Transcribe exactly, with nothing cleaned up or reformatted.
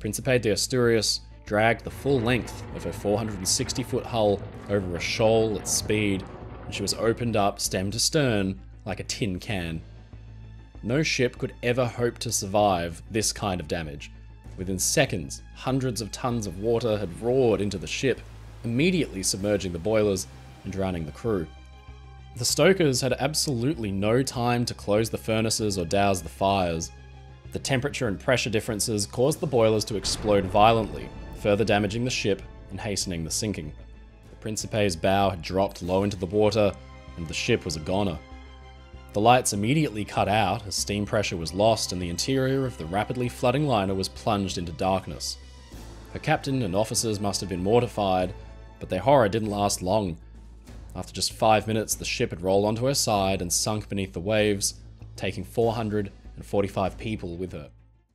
Príncipe de Asturias dragged the full length of her four hundred sixty foot hull over a shoal at speed, and she was opened up stem to stern like a tin can. No ship could ever hope to survive this kind of damage. Within seconds, hundreds of tons of water had roared into the ship, immediately submerging the boilers and drowning the crew. The stokers had absolutely no time to close the furnaces or douse the fires. The temperature and pressure differences caused the boilers to explode violently, further damaging the ship and hastening the sinking. The Principe's bow had dropped low into the water, and the ship was a goner. The lights immediately cut out as steam pressure was lost and the interior of the rapidly flooding liner was plunged into darkness. Her captain and officers must have been mortified, but their horror didn't last long. After just five minutes, the ship had rolled onto her side and sunk beneath the waves, taking four hundred and forty-five people with her.